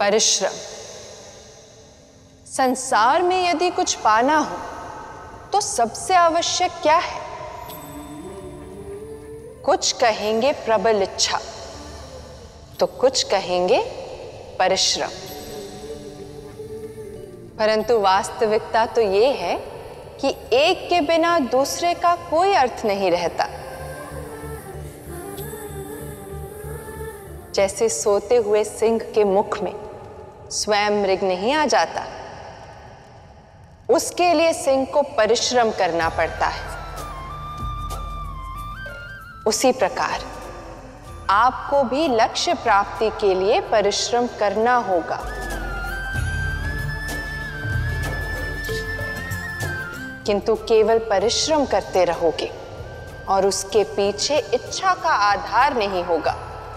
परिश्रम। संसार में यदि कुछ पाना हो तो सबसे आवश्यक क्या है? कुछ कहेंगे प्रबल इच्छा तो कुछ कहेंगे परिश्रम, परंतु वास्तविकता तो ये है कि एक के बिना दूसरे का कोई अर्थ नहीं रहता। जैसे सोते हुए सिंह के मुख में स्वयं मृग नहीं आ जाता, उसके लिए सिंह को परिश्रम करना पड़ता है। उसी प्रकार आपको भी लक्ष्य प्राप्ति के लिए परिश्रम करना होगा। किंतु केवल परिश्रम करते रहोगे और उसके पीछे इच्छा का आधार नहीं होगा।